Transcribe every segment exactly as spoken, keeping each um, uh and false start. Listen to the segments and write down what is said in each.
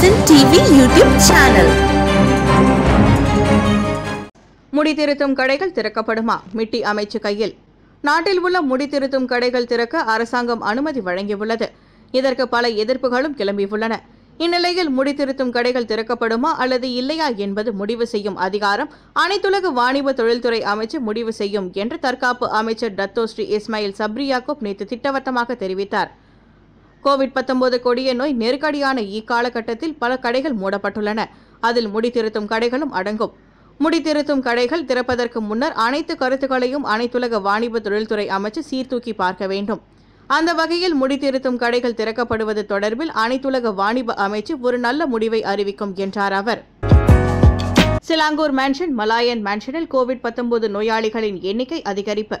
Citizen T V YouTube channel. முடித்திருத்தும் கடைகள் திறக்கப்படுமா? மிட்டி அமைச்சு கையில். நாட்டில் உள்ள முடித்திருத்தும் கடைகள் திறக்க அரசாங்கம் அனுமதி வழங்கியுள்ளது. இதற்கு பல எதிர்ப்புகளும் கிளம்பியுள்ளன. இந்நிலையில் முடித்திருத்தும் கடைகள் திறக்கப்படுமா அல்லது இல்லையா என்பது முடிவு செய்யும் அதிகாரம் அனைத்துலக வாணிப தொழில்துறை அமைச்சர் முடிவு செய்யும் என்று தற்காப்பு அமைச்சர் டத்தோஸ்ரீ இஸ்மாயில் சப்ரி யாக்கூப் நேற்று திட்டவட்டமாக தெரிவித்தார். கோவிட் பத்தொன்பது கொடிய நோய் நெருக்கடியான இக்காலகட்டத்தில் பல கடைகள் மூடப்பட்டுள்ளன. அதில் முடித்திருத்தும் கடைகளும் அடங்கும். முடித்திருத்தும் கடைகள் திறப்பதற்கு முன்னர் அனைத்து கருத்துக்களையும் அனைத்துலக வாணிப தொழில்துறை அமைச்சர் சீர்தூக்கி பார்க்க வேண்டும். அந்த வகையில் முடித்திருத்தும் கடைகள் திறக்கப்படுவது தொடர்பில் அனைத்துலக வாணிப அமைச்சு ஒரு நல்ல முடிவை அறிவிக்கும் என்றார் அவர். சிலாங்கூர் மேன்ஷன், மலாயன் மேன்ஷனில் கோவிட் பத்தொன்பது நோயாளிகளின் எண்ணிக்கை அதிகரிப்பு.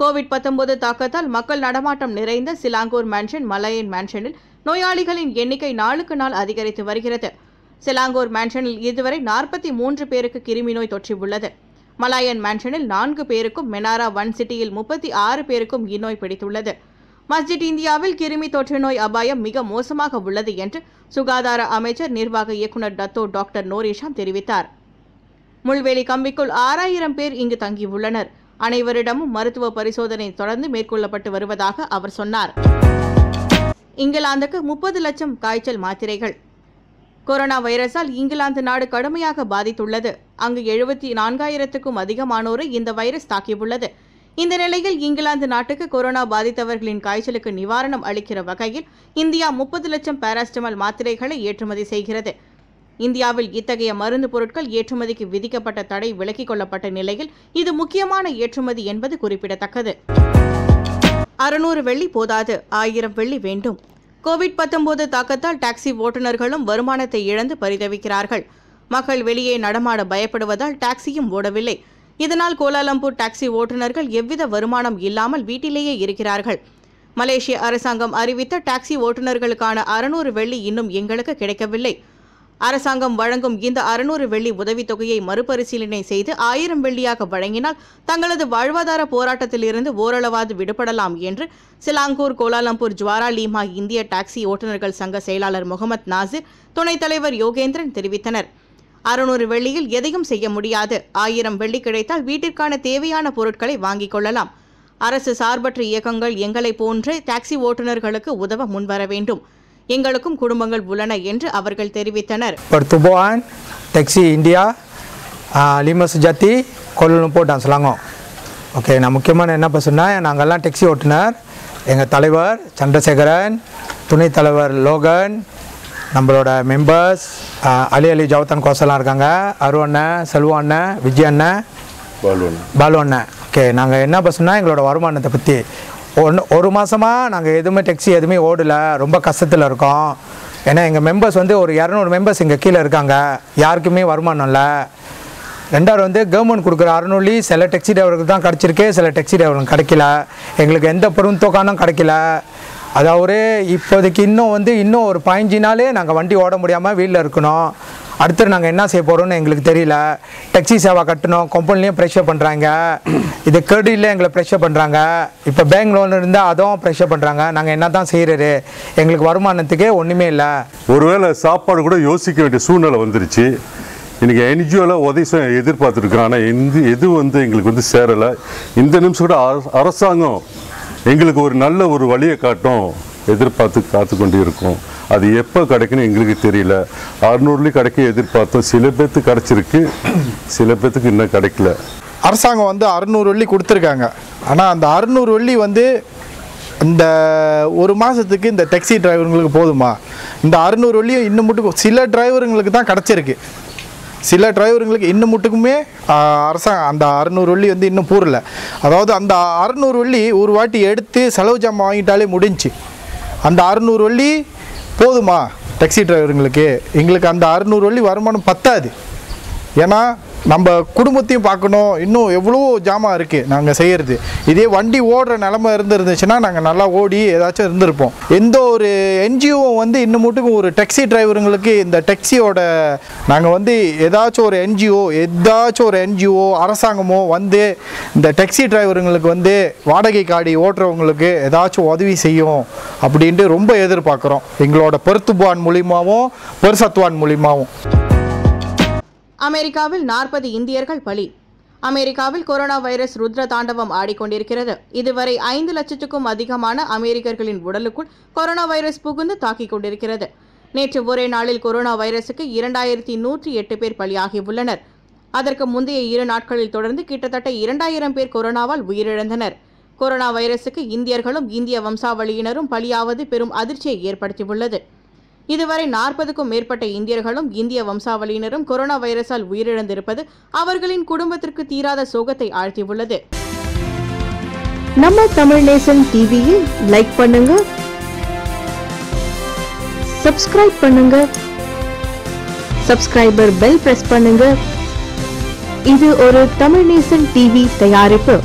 கோவிட் பத்தொன்பது தாக்கத்தால் மக்கள் நடமாட்டம் நிறைந்த சிலாங்கூர் மேன்ஷன், மலாயன் மேன்ஷனில் நோயாளிகளின் எண்ணிக்கை நாளுக்கு நாள் அதிகரித்து வருகிறது. சிலாங்கூர் மேன்ஷனில் இதுவரை நாற்பத்தி மூன்று பேருக்கு கிருமி நோய் தொற்று உள்ளது. மலாயன் மேன்ஷனில் நான்கு பேருக்கும், மெனாரா ஒன் சிட்டியில் முப்பத்தி ஆறு பேருக்கும் இந்நோய் பிடித்துள்ளது. மஸ்ஜித் இந்தியாவில் கிருமி தொற்று நோய் அபாயம் மிக மோசமாக உள்ளது என்று சுகாதார அமைச்சர் நிர்வாக இயக்குநர் டத்தோ டாக்டர் நோரிஷாம் தெரிவித்தார். முள்வேலி கம்பிக்குள் ஆறாயிரம் பேர் இங்கு தங்கியுள்ளனர். அனைவரிடமும் மருத்துவ பரிசோதனை தொடர்ந்து மேற்கொள்ளப்பட்டு வருவதாக அவர் சொன்னார். இங்கிலாந்துக்கு முப்பது லட்சம் காய்ச்சல் மாத்திரைகள். கொரோனா வைரஸால் இங்கிலாந்து நாடு கடுமையாக பாதித்துள்ளது. அங்கு எழுபத்தி நான்காயிரத்துக்கும் அதிகமானோரை இந்த வைரஸ் தாக்கியுள்ளது. இந்த நிலையில் இங்கிலாந்து நாட்டுக்கு கொரோனா பாதித்தவர்களின் காய்ச்சலுக்கு நிவாரணம் அளிக்கிற வகையில் இந்தியா முப்பது லட்சம் பாராசிட்டமால் மாத்திரைகளை ஏற்றுமதி செய்கிறது. இந்தியாவில் இத்தகைய மருந்து பொருட்கள் ஏற்றுமதிக்கு விதிக்கப்பட்ட தடை விலக்கிக் கொள்ளப்பட்ட நிலையில் இது முக்கியமான ஏற்றுமதி என்பது குறிப்பிடத்தக்கது. அறுநூறு வெள்ளி போதாது, ஆயிரம் வெள்ளி வேண்டும். கோவிட் பத்தொன்பது தாக்கத்தால் டாக்ஸி ஓட்டுநர்களும் வருமானத்தை இழந்து பரிதவிக்கிறார்கள். மக்கள் வெளியே நடமாட பயப்படுவதால் டாக்ஸியும் ஓடவில்லை. இதனால் கோலாலம்பூர் டாக்ஸி ஓட்டுநர்கள் எவ்வித வருமானம் இல்லாமல் வீட்டிலேயே இருக்கிறார்கள். மலேசிய அரசாங்கம் அறிவித்த டாக்ஸி ஓட்டுநர்களுக்கான அறுநூறு வெள்ளி இன்னும் எங்களுக்கு கிடைக்கவில்லை. அரசாங்கம் வழங்கும் இந்த அறுநூறு வெள்ளி உதவித்தொகையை மறுபரிசீலனை செய்து ஆயிரம் வெள்ளியாக வழங்கினால் தங்களது வாழ்வாதார போராட்டத்திலிருந்து ஓரளவாது விடுபடலாம் என்று சிலாங்கூர், கோலாலம்பூர், ஜுவாராலீமா இந்திய டாக்ஸி ஓட்டுநர்கள் சங்க செயலாளர் முகமது நாசிர், துணைத் தலைவர் யோகேந்திரன் தெரிவித்தனர். அறுநூறு வெள்ளியில் எதையும் செய்ய முடியாது. ஆயிரம் வெள்ளி கிடைத்தால் வீட்டிற்கான தேவையான பொருட்களை வாங்கிக் கொள்ளலாம். அரசு சார்பற்ற இயக்கங்கள் எங்களை போன்றே டாக்ஸி ஓட்டுநர்களுக்கு உதவ முன்வர வேண்டும். எங்களுக்கும் குடும்பங்கள் உள்ளன என்று அவர்கள் தெரிவித்தனர். Pertubuhan Taksi India Lima Sejati Kuala Lumpur dan Selangor. Okay, நான் முக்கியமான என்ன பேசுனா, நாங்கள்லாம் டெக்ஸி ஓட்டுநர், எங்கள் தலைவர் சந்திரசேகரன், துணைத் தலைவர் லோகன், நம்மளோட மெம்பர்ஸ் அலி அலி ஜவத்தன் கோசலாம் இருக்காங்க, அருண் அண்ணன், செல்வா அண்ணன், விஜய் அண்ணன், பாலு பாலு அண்ணன். ஓகே, நாங்கள் என்ன பேசுனா எங்களோட வருமானத்தை பற்றி. ஒன்று ஒரு மாதமாக நாங்கள் எதுவுமே டெக்ஸி எதுவுமே ஓடலை, ரொம்ப கஷ்டத்தில் இருக்கோம். ஏன்னா எங்கள் மெம்பர்ஸ் வந்து ஒரு இரநூறு மெம்பர்ஸ் இங்கே கீழே இருக்காங்க, யாருக்குமே வருமானம் இல்லை. ரெண்டாவது வந்து கவர்மெண்ட் கொடுக்குற அறுநூறு சில டெக்ஸி டிரைவருக்கு தான் கிடச்சிருக்கு, சில டெக்ஸி டிரைவருக்கு கிடைக்கல. எங்களுக்கு எந்த பெருந்தொக்கானும் கிடைக்கல. அதாவது இப்போதைக்கு இன்னும் வந்து இன்னும் ஒரு பதினஞ்சு நாளே நாங்கள் வண்டி ஓட முடியாமல் வீட்டில் இருக்கணும். அடுத்து நாங்கள் என்ன செய்ய போகிறோம்னு எங்களுக்கு தெரியல. டேக்ஸி சேவை கட்டணும், கம்பெனிலையும் ப்ரெஷர் பண்ணுறாங்க. இது கிரெடிட்ல எங்களை ப்ரெஷர் பண்ணுறாங்க. இப்போ பேங்க் லோன் இருந்தால் அதுவும் ப்ரெஷர் பண்ணுறாங்க. நாங்கள் என்ன தான் செய்கிறது? எங்களுக்கு வருமானத்துக்கே ஒன்றுமே இல்லை. ஒருவேளை சாப்பாடு கூட யோசிக்க வேண்டிய சூழ்நிலை வந்துருச்சு. இன்றைக்கி என்ஜிஓவில் உதவி எதிர்பார்த்துருக்குறோம், ஆனால் எந்த எது வந்து எங்களுக்கு வந்து சேரலை. இந்த நிமிஷம் கூட அரசாங்கம் எங்களுக்கு ஒரு நல்ல ஒரு வழியை காட்டும் எதிர்பார்த்து காத்து கொண்டு இருக்கோம். அது எப்போ கிடைக்குன்னு எங்களுக்கு தெரியல. அறுநூறுலேயும் கிடைக்க எதிர்பார்த்தோம். சில பேர்த்துக்கு கிடச்சிருக்கு, சில பேர்த்துக்கு இன்னும் கிடைக்கல. அரசாங்கம் வந்து அறுநூறு வெள்ளி கொடுத்துருக்காங்க. ஆனால் அந்த அறுநூறு வெள்ளி வந்து இந்த ஒரு மாதத்துக்கு இந்த டேக்ஸி டிரைவருங்களுக்கு போதுமா? இந்த அறுநூறு வெள்ளியும் இன்னும் மட்டும் சில டிரைவருங்களுக்கு தான் கிடச்சிருக்கு. சில டிரைவருங்களுக்கு இன்னும் மட்டுக்குமே அரசாங்கம் அந்த அறுநூறு வெள்ளி வந்து இன்னும் பூரல. அதாவது அந்த அறுநூறு வெள்ளி ஒரு வாட்டி எடுத்து செலவு ஜாமான் வாங்கிட்டாலே முடிஞ்சு. அந்த அறுநூறு வெள்ளி போதுமா டேக்ஸி டிரைவருங்களுக்கு? எங்களுக்கு அந்த அறுநூறு வெள்ளி வருமானம் பத்தாது. ஏன்னா நம்ம குடும்பத்தையும் பார்க்கணும் இன்னும் எவ்வளோ ஜாமா இருக்கு நாங்க செய்யிறது இதே வண்டி ஓடுற நிலமை இருந்துச்சுனா நாங்க நல்லா ஓடி ஏதாச்சும் இருந்திருப்போம் எந்த ஒரு என்ஜிஓ வந்து இன்னமுட்டுக்கு ஒரு டாக்ஸி டிரைவர்ங்களுக்கு இந்த டாக்ஸியோட நாங்க வந்து ஏதாச்சும் ஒரு என்ஜிஓ ஏதாச்சும் ஒரு என்ஜிஓ அரசாங்கமோ வந்து இந்த டாக்ஸி டிரைவர்ங்களுக்கு வந்து வாடகை காடி ஓட்றவங்களுக்கு ஏதாச்சும் உதவி செய்யும் அப்படினு ரொம்ப எதிர்பார்க்கறோம் எங்களோட பெருத்துபான் மூலமாவும் பெருசத்வான் மூலமாவும் அமெரிக்காவில் நாற்பது இந்தியர்கள் பலி. அமெரிக்காவில் கொரோனா வைரஸ் ருத்ர தாண்டவம் ஆடிக்கொண்டிருக்கிறது. இதுவரை ஐந்து லட்சத்துக்கும் அதிகமான அமெரிக்கர்களின் உடலுக்குள் கொரோனா வைரஸ் புகுந்து தாக்கிக் கொண்டிருக்கிறது. நேற்று ஒரே நாளில் கொரோனா வைரஸுக்கு இரண்டாயிரத்தி நூற்றி எட்டு பேர் பலியாகியுள்ளனர். அதற்கு முந்தைய இரு நாட்களில் தொடர்ந்து கிட்டத்தட்ட இரண்டாயிரம் பேர் கொரோனாவால் உயிரிழந்தனர். கொரோனா வைரஸுக்கு இந்தியர்களும் இந்திய வம்சாவளியினரும் பலியாவது பெரும் அதிர்ச்சியை ஏற்படுத்தியுள்ளது. இதுவரை நாற்பதுக்கும் மேற்பட்ட இந்தியர்களும் இந்திய வம்சாவளியினரும் கொரோனா வைரஸால் உயிரிழந்திருப்பது அவர்களின் குடும்பத்திற்கு தீராத சோகத்தை ஆழ்த்தியுள்ளது. நம்ம தமிழ் நேசன் டிவியில் லைக் பண்ணுங்க, சப்ஸ்கிரைப் பண்ணுங்க, சப்ஸ்கிரைபர் பெல் பிரஸ் பண்ணுங்க. இது ஒரு தமிழ் நேசன் டிவி தயாரிப்பு.